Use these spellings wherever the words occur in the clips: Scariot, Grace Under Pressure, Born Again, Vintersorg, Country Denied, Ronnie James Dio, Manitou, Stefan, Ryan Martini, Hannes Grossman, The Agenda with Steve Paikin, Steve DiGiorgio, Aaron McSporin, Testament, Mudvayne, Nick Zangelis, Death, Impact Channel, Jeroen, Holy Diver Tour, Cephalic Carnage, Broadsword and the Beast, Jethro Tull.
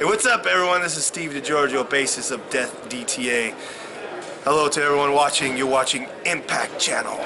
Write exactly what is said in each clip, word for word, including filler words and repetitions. Hey, what's up, everyone? This is Steve DiGiorgio, bassist of Death, D T A. Hello to everyone watching. You're watching Impact Channel.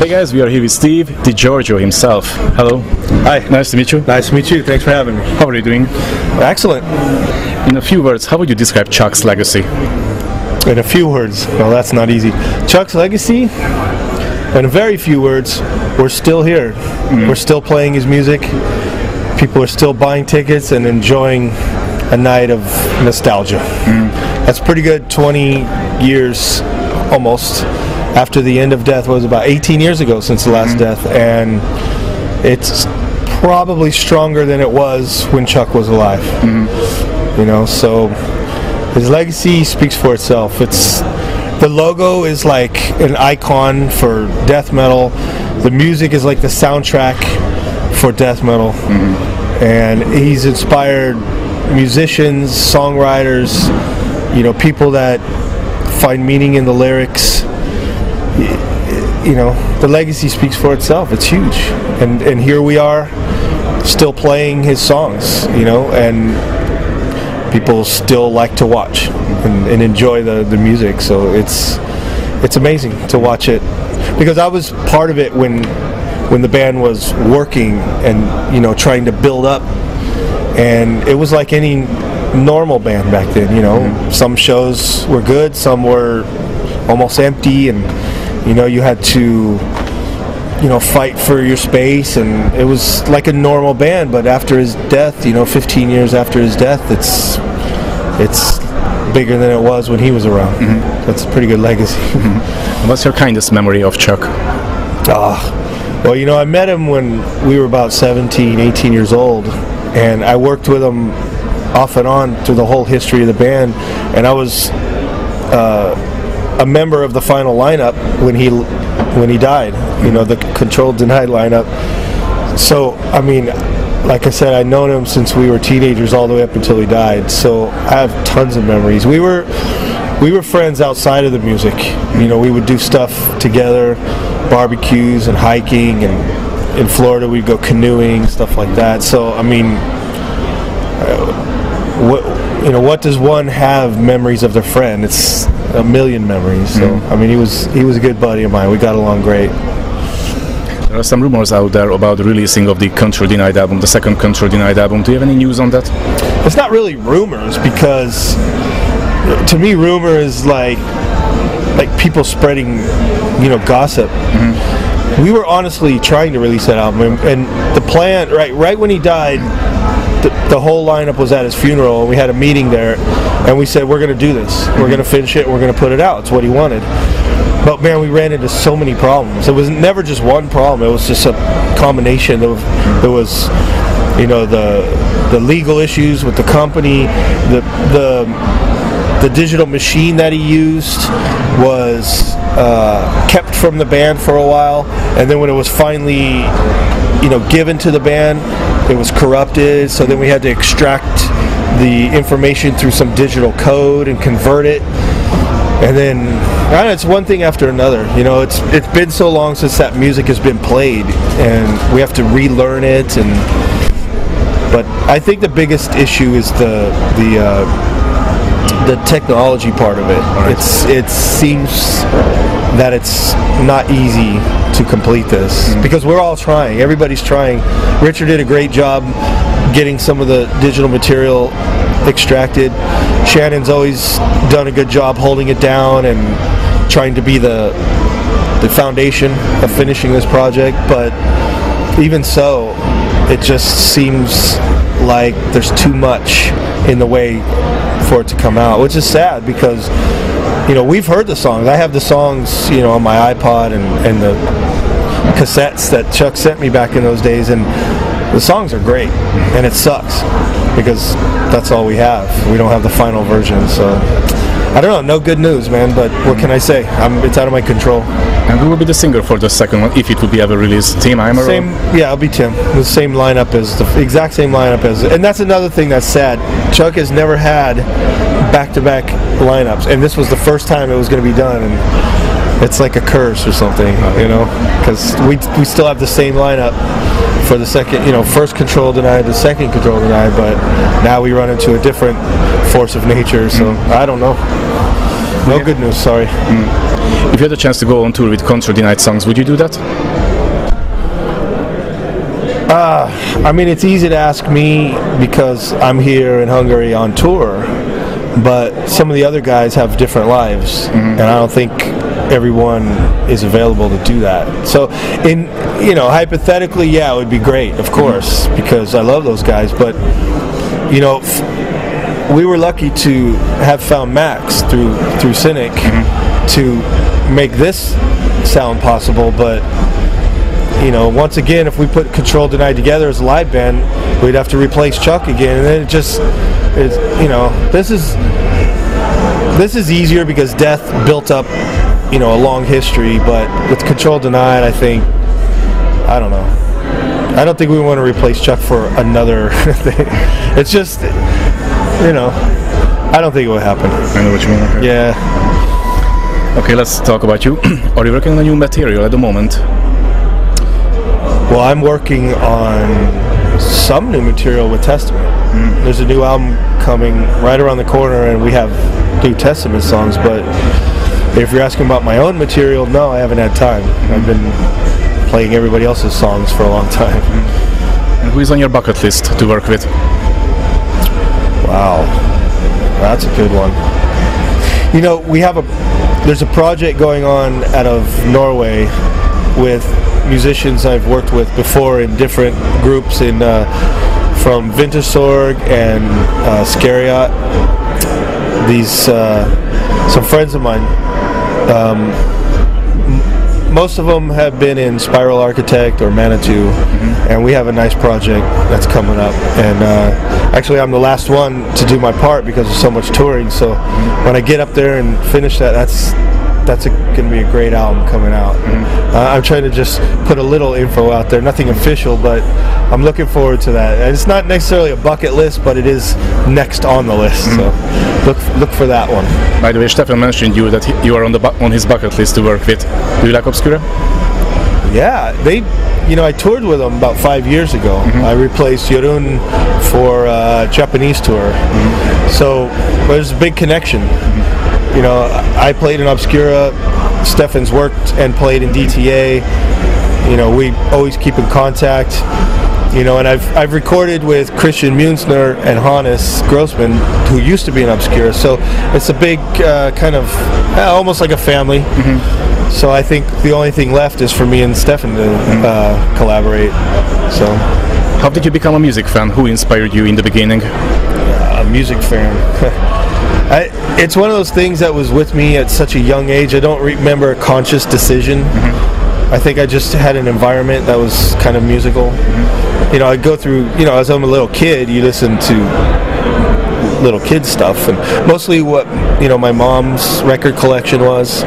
Hey guys, we are here with Steve DiGiorgio himself. Hello. Hi. Nice to meet you. Nice to meet you. Thanks for having me. How are you doing? Excellent. In a few words, how would you describe Chuck's legacy? In a few words? Well, that's not easy. Chuck's legacy? In very few words, we're still here. Mm. We're still playing his music. People are still buying tickets and enjoying a night of nostalgia. Mm. That's pretty good. twenty years almost. After the end of Death was about eighteen years ago since the last mm-hmm. Death, and it's probably stronger than it was when Chuck was alive. Mm-hmm. You know, so his legacy speaks for itself. It's the logo is like an icon for death metal. The music is like the soundtrack for death metal, mm-hmm. and he's inspired musicians, songwriters, you know, people that find meaning in the lyrics. You know, the legacy speaks for itself. It's huge, and and here we are, still playing his songs. You know, and people still like to watch and, and enjoy the the music. So it's it's amazing to watch it, because I was part of it when when the band was working and, you know, trying to build up, and it was like any normal band back then. You know, mm-hmm. some shows were good, some were almost empty, and you know, you had to, you know, fight for your space, and it was like a normal band. But after his death, you know, fifteen years after his death, it's it's bigger than it was when he was around. Mm-hmm. That's a pretty good legacy. Mm-hmm. What's your kindest memory of Chuck? Ah, well, you know, I met him when we were about seventeen, eighteen years old, and I worked with him off and on through the whole history of the band, and I was uh, a member of the final lineup when he when he died, you know, the Control Denied lineup. So, I mean, like I said, I've known him since we were teenagers all the way up until he died. So I have tons of memories. We were we were friends outside of the music. You know, we would do stuff together, barbecues and hiking, and in Florida we'd go canoeing, stuff like that. So, I mean, uh, what you know, what does one have memories of their friend? It's a million memories. So mm. I mean, he was he was a good buddy of mine. We got along great. There are some rumors out there about the releasing of the Country Denied album, the second Country Denied album. Do you have any news on that? It's not really rumors, because to me, rumor is like like people spreading, you know, gossip. Mm-hmm. We were honestly trying to release that album, and, and the plan right right when he died, the, the whole lineup was at his funeral, and we had a meeting there. And we said, we're going to do this. Mm-hmm. We're going to finish it. We're going to put it out. It's what he wanted. But man, we ran into so many problems. It was never just one problem. It was just a combination of, there was, you know, the the legal issues with the company, the the the digital machine that he used was uh, kept from the band for a while, and then when it was finally, you know, given to the band, it was corrupted. So then we had to extract the information through some digital code and convert it, and then I don't know, it's one thing after another. You know, it's it's been so long since that music has been played, and we have to relearn it. And but I think the biggest issue is the the uh, the technology part of it. Right. It's it seems that it's not easy to complete this, mm-hmm. because we're all trying. Everybody's trying. Richard did a great job getting some of the digital material extracted. Shannon's always done a good job holding it down and trying to be the the foundation of finishing this project, but even so, it just seems like there's too much in the way for it to come out, which is sad, because, you know, we've heard the songs. I have the songs, you know, on my iPod and, and the cassettes that Chuck sent me back in those days, and the songs are great, and it sucks because that's all we have. We don't have the final version, so I don't know. No good news, man, but what can I say? I'm, it's out of my control. And who will be the singer for the second one, if it will be ever released? Tim Heimer? Same, yeah, it'll be Tim. The same lineup as, the exact same lineup as, and that's another thing that's sad. Chuck has never had back-to-back lineups, and this was the first time it was going to be done. And it's like a curse or something, you know, because we, we still have the same lineup for the second, you know, first Control Denied, the second Control Denied, but now we run into a different force of nature, so mm. I don't know. No yeah. good news, sorry. Mm. If you had a chance to go on tour with Control Denied songs, would you do that? Uh, I mean, it's easy to ask me because I'm here in Hungary on tour, but some of the other guys have different lives, mm-hmm. and I don't think everyone is available to do that. So, in you know, hypothetically, yeah, it would be great, of course, mm-hmm. because I love those guys, but, you know, f we were lucky to have found Max through, through Cynic mm-hmm. to make this sound possible, but... You know, once again, if we put Control Denied together as a live band, we'd have to replace Chuck again, and then it just, it's, you know, this is this is easier because Death built up, you know, a long history. But with Control Denied, I think, I don't know, I don't think we want to replace Chuck for another thing. It's just, you know, I don't think it will happen. I know what you mean. Okay. Yeah. Okay, let's talk about you. Are you working on new material at the moment? Well, I'm working on some new material with Testament. Mm. There's a new album coming right around the corner, and we have new Testament songs, but if you're asking about my own material, no, I haven't had time. Mm. I've been playing everybody else's songs for a long time. Mm. And who is on your bucket list to work with? Wow, that's a good one. You know, we have a, there's a project going on out of Norway with musicians I've worked with before in different groups, in uh, from Vintersorg and uh, Scariot. These uh, some friends of mine. Um, m most of them have been in Spiral Architect or Manitou, mm-hmm. and we have a nice project that's coming up. And uh, actually, I'm the last one to do my part because of so much touring. So mm-hmm. when I get up there and finish that, that's. That's going to be a great album coming out. Mm-hmm. uh, I'm trying to just put a little info out there, nothing official, but I'm looking forward to that. And it's not necessarily a bucket list, but it is next on the list, mm-hmm. so look look for that one. By the way, Stefan mentioned you that he, you are on the bu on his bucket list to work with. Do you like Obscura? Yeah, they, you know, I toured with them about five years ago. Mm-hmm. I replaced Jeroen for uh, Japanese tour, mm-hmm. so there's a big connection. Mm-hmm. You know, I played in Obscura, Stefan's worked and played in D T A, you know, we always keep in contact, you know, and I've, I've recorded with Christian Münzner and Hannes Grossman, who used to be in Obscura, so it's a big uh, kind of, uh, almost like a family, mm-hmm. so I think the only thing left is for me and Stefan to mm-hmm. uh, collaborate, so. How did you become a music fan? Who inspired you in the beginning? Uh, a music fan. I, it's one of those things that was with me at such a young age. I don't remember a conscious decision. Mm-hmm. I think I just had an environment that was kind of musical. Mm-hmm. You know, I'd go through, you know, as I'm a little kid, you listen to little kid stuff. And mostly what, you know, my mom's record collection was.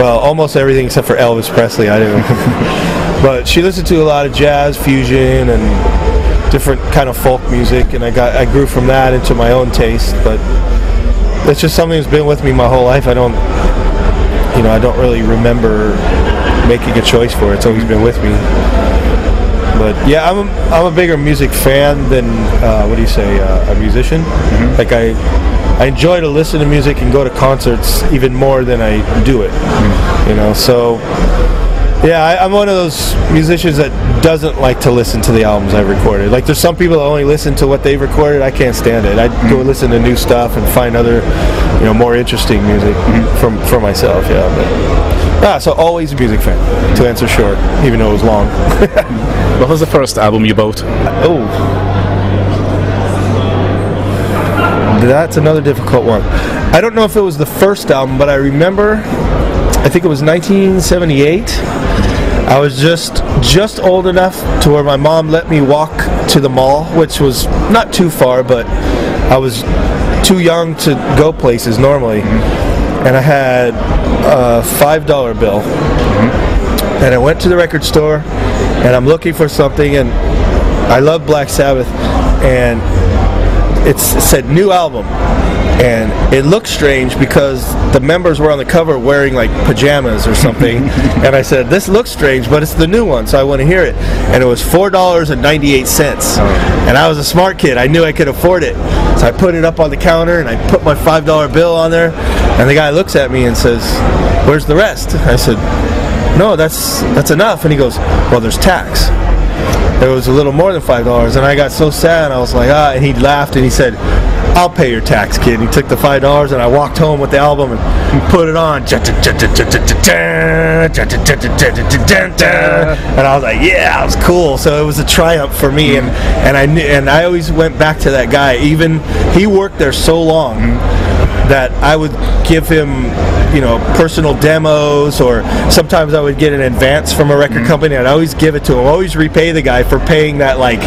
Well, almost everything except for Elvis Presley, I do. But she listened to a lot of jazz, fusion, and different kind of folk music. And I, got, I grew from that into my own taste. But... it's just something that's been with me my whole life. I don't, you know, I don't really remember making a choice for it. It's always been with me. But yeah, I'm a, I'm a bigger music fan than uh, what do you say, uh, a musician. Mm-hmm. Like I, I enjoy to listen to music and go to concerts even more than I do it. Mm-hmm. You know, so yeah, I, I'm one of those musicians that doesn't like to listen to the albums I recorded. Like there's some people that only listen to what they've recorded. I can't stand it. I mm-hmm. go listen to new stuff and find other, you know, more interesting music mm-hmm. from for myself. Yeah. But, ah, so always a music fan. To answer short, even though it was long. What was the first album you bought? Oh, that's another difficult one. I don't know if it was the first album, but I remember. I think it was nineteen seventy-eight. I was just just old enough to where my mom let me walk to the mall, which was not too far, but I was too young to go places normally. Mm-hmm. and I had a five dollar bill. Mm-hmm. And I went to the record store, and I'm looking for something, and I love Black Sabbath, and it's, it said new album. And it looked strange because the members were on the cover wearing like pajamas or something. And I said, this looks strange, but it's the new one, so I want to hear it. And it was four dollars and ninety-eight cents. And I was a smart kid. I knew I could afford it. So I put it up on the counter and I put my five dollar bill on there. And the guy looks at me and says, where's the rest? I said, no, that's, that's enough. And he goes, well, there's tax. It was a little more than five dollars. And I got so sad. I was like, ah. And he laughed and he said, I'll pay your tax, kid. He took the five dollars and I walked home with the album and put it on. And I was like, yeah, it was cool. So it was a triumph for me. And, and I knew, and I always went back to that guy. Even he worked there so long that I would give him, you know, personal demos, or sometimes I would get an advance from a record company, and I'd always give it to him. I'd always repay the guy for paying that like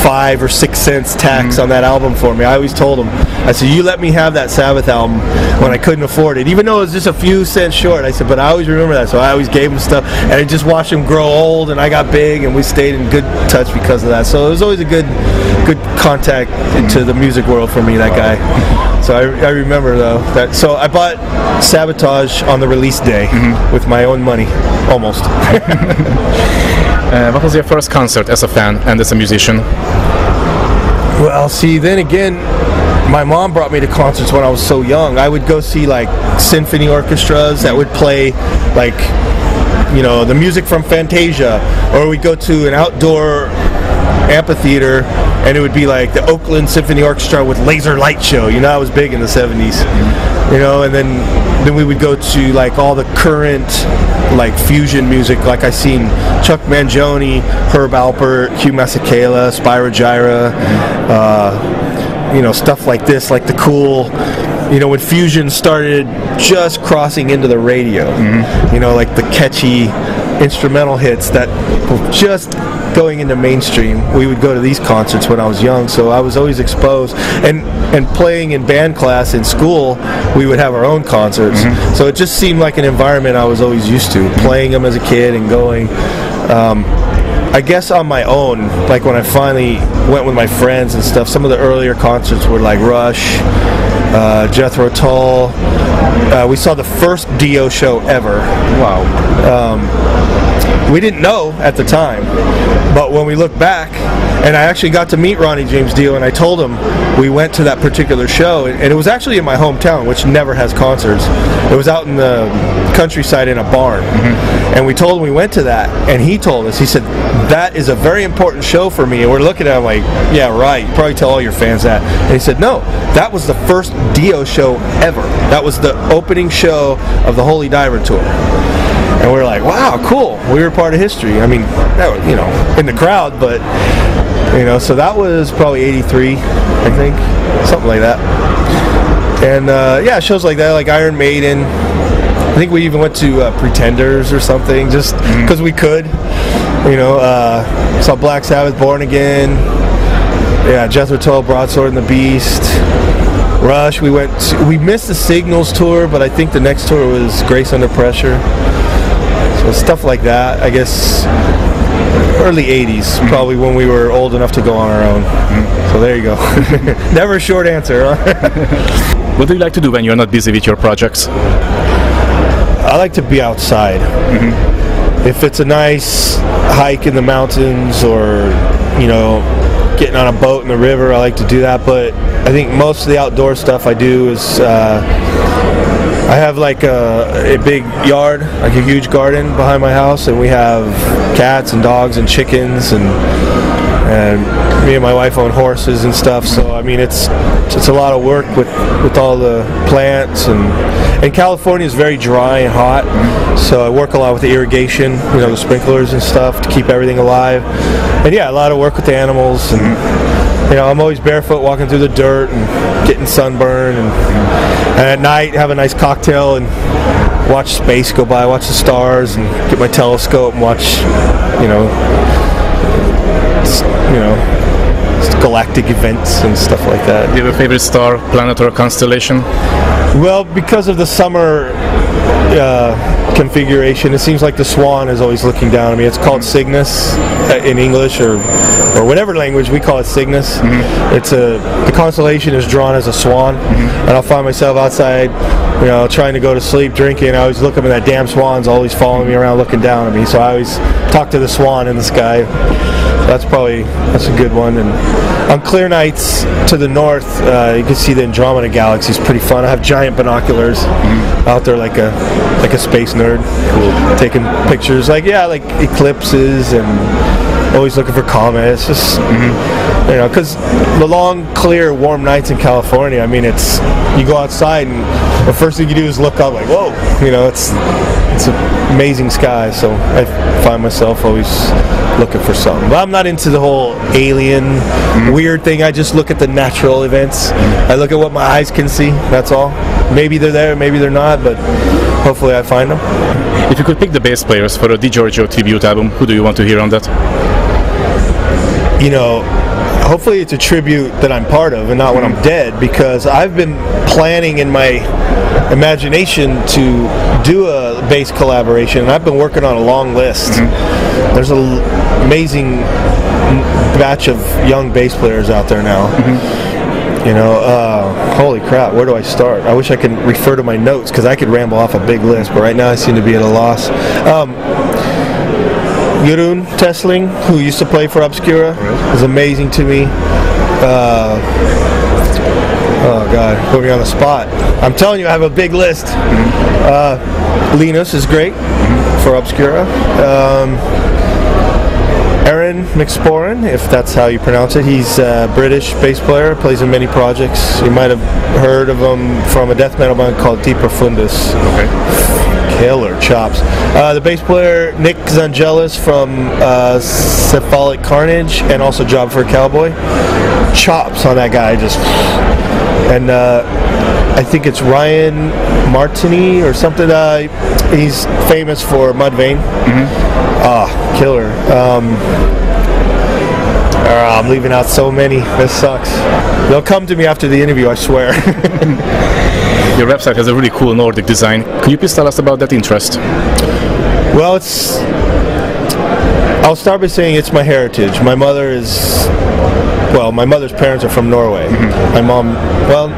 five or six cents tax mm-hmm. on that album for me. I always told him, I said, you let me have that Sabbath album when I couldn't afford it, even though it was just a few cents short. I said, but I always remember that, so I always gave him stuff, and I just watched him grow old, and I got big, and we stayed in good touch because of that. So it was always a good good contact mm-hmm. into the music world for me, that guy. So I, I remember though that, so I bought Sabotage on the release day mm-hmm. with my own money, almost. Uh, what was your first concert as a fan and as a musician? Well, see, then again, my mom brought me to concerts when I was so young. I would go see like symphony orchestras that would play like, you know, the music from Fantasia, or we'd go to an outdoor amphitheater and it would be like the Oakland Symphony Orchestra with laser light show. You know, I was big in the seventies. You know, and then then we would go to like all the current like fusion music. Like I seen Chuck Mangione, Herb Alpert, Hugh Masekela, Spyro Gyra, uh, you know, stuff like this, like the cool, you know, when fusion started just crossing into the radio. Mm-hmm. You know, like the catchy instrumental hits that were just going into mainstream. We would go to these concerts when I was young, so I was always exposed. And and playing in band class in school, we would have our own concerts. Mm-hmm. So it just seemed like an environment I was always used to, playing them as a kid and going. Um, I guess on my own, like when I finally went with my friends and stuff, some of the earlier concerts were like Rush, uh, Jethro Tull. Uh, we saw the first Dio show ever. Wow. Um, we didn't know at the time, but when we look back, and I actually got to meet Ronnie James Dio, and I told him we went to that particular show, and it was actually in my hometown, which never has concerts. It was out in the countryside in a barn, mm-hmm. and we told him we went to that, and he told us, he said, that is a very important show for me. And we're looking at him like, yeah, right, you probably tell all your fans that. And he said, no, that was the first Dio show ever. That was the opening show of the Holy Diver Tour. And we were like, wow, cool. We were part of history. I mean, that was, you know, in the crowd, but, you know, so that was probably eighty-three, I think, something like that. And, uh, yeah, shows like that, like Iron Maiden. I think we even went to uh, Pretenders or something, just because we could. You know, uh, saw Black Sabbath, Born Again. Yeah, Jethro Tull, Broadsword and the Beast. Rush, we went to, we missed the Signals tour, but I think the next tour was Grace Under Pressure. So stuff like that, I guess early eighties, mm-hmm. probably when we were old enough to go on our own. Mm-hmm. So there you go. Never a short answer, huh? What do you like to do when you're not busy with your projects? I like to be outside. Mm-hmm. If it's a nice hike in the mountains, or, you know, getting on a boat in the river, I like to do that. But I think most of the outdoor stuff I do is, uh, I have like a, a big yard, like a huge garden behind my house, and we have cats and dogs and chickens, and and me and my wife own horses and stuff. So I mean, it's it's a lot of work with, with all the plants, and and California is very dry and hot, so I work a lot with the irrigation, you know, the sprinklers and stuff to keep everything alive. And yeah, a lot of work with the animals, and you know, I'm always barefoot walking through the dirt and getting sunburned, and, and at night have a nice cocktail and watch space go by, watch the stars, and get my telescope and watch, you know, you know, galactic events and stuff like that. Do you have a favorite star, planet, or constellation? Well, because of the summer uh, configuration, it seems like the swan is always looking down at me. It's called Cygnus uh, in English, or or whatever language, we call it Cygnus. Mm-hmm. It's a the constellation is drawn as a swan, mm-hmm. and I'll find myself outside, you know, trying to go to sleep, drinking. I always look up, and that damn swan's always following me around, looking down at me. So I always talk to the swan in the sky. That's probably that's a good one. And on clear nights to the north, uh, you can see the Andromeda Galaxy. It's pretty fun. I have giant binoculars mm-hmm. out there, like a like a space nerd, cool. taking pictures. Like yeah, like eclipses and. Always looking for comets, just mm-hmm. you know, because the long, clear, warm nights in California. I mean, it's you go outside and the first thing you do is look up, like whoa, you know, it's it's an amazing sky. So I find myself always looking for something. But I'm not into the whole alien mm-hmm. weird thing. I just look at the natural events. Mm-hmm. I look at what my eyes can see. That's all. Maybe they're there, maybe they're not, but hopefully I find them. If you could pick the bass players for a DiGiorgio tribute album, who do you want to hear on that? You know, hopefully it's a tribute that I'm part of and not when I'm dead, because I've been planning in my imagination to do a bass collaboration, and I've been working on a long list. Mm-hmm. There's an amazing batch of young bass players out there now. Mm-hmm. You know, uh, holy crap, where do I start? I wish I could refer to my notes, because I could ramble off a big list, but right now I seem to be at a loss. Um... Jeroen Tesling, who used to play for Obscura, is amazing to me. Uh, oh God, put me on the spot. I'm telling you, I have a big list. Uh, Linus is great for Obscura. Um, Aaron McSporin, if that's how you pronounce it, he's a British bass player, plays in many projects. You might have heard of him from a death metal band called De Profundis. Okay. Killer chops. Uh, the bass player Nick Zangelis from uh, Cephalic Carnage and also Job for a Cowboy. Chops on that guy, just. And uh, I think it's Ryan Martini or something. Uh, he's famous for Mudvayne. Mm-hmm. Ah, killer. Um, Uh, I'm leaving out so many. This sucks. They'll come to me after the interview, I swear. Your website has a really cool Nordic design. Could you please tell us about that interest? Well, it's... I'll start by saying it's my heritage. My mother is... Well, my mother's parents are from Norway. Mm-hmm. My mom... Well...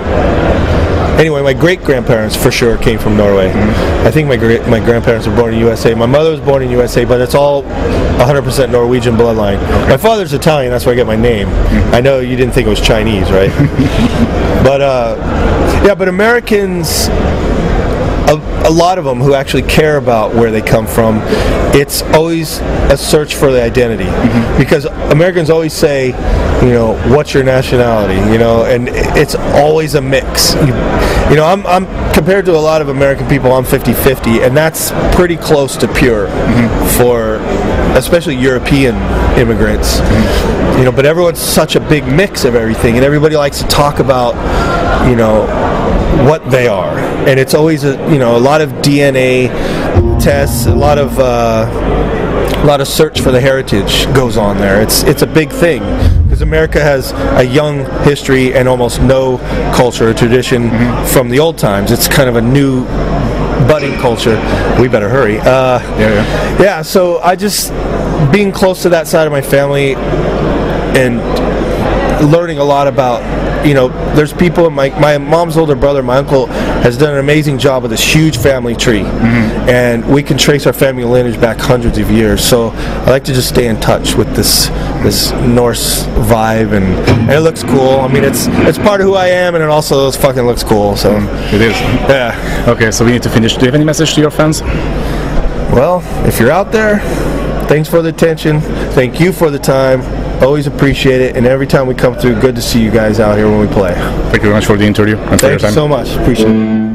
Anyway, my great-grandparents, for sure, came from Norway. Mm-hmm. I think my great, my grandparents were born in U S A. My mother was born in U S A, but it's all one hundred percent Norwegian bloodline. Okay. My father's Italian, that's where I get my name. Mm-hmm. I know you didn't think it was Chinese, right? but, uh, yeah, but Americans... A, a lot of them who actually care about where they come from, it's always a search for the identity. Mm-hmm. Because Americans always say, you know, what's your nationality? You know, and it's always a mix. You, you know, I'm, I'm compared to a lot of American people, I'm fifty fifty, and that's pretty close to pure mm-hmm. for especially European immigrants. Mm-hmm. You know, but everyone's such a big mix of everything, and everybody likes to talk about, you know, what they are, and it's always a you know a lot of D N A tests, a lot of uh, a lot of search for the heritage goes on there. It's it's a big thing because America has a young history and almost no culture or tradition mm-hmm. from the old times. It's kind of a new budding culture. We better hurry. Uh, yeah, yeah. Yeah. So I just being close to that side of my family and learning a lot about. You know, there's people, my, my mom's older brother, my uncle, has done an amazing job with this huge family tree. Mm-hmm. And we can trace our family lineage back hundreds of years. So I like to just stay in touch with this this Norse vibe. And, and it looks cool. I mean, it's it's part of who I am, and it also fucking looks cool. So it is. Yeah. Okay, so we need to finish. Do you have any message to your fans? Well, if you're out there, thanks for the attention. Thank you for the time. Always appreciate it, and every time we come through, good to see you guys out here when we play. Thank you very much for the interview. And thank for your time. You so much. Appreciate it.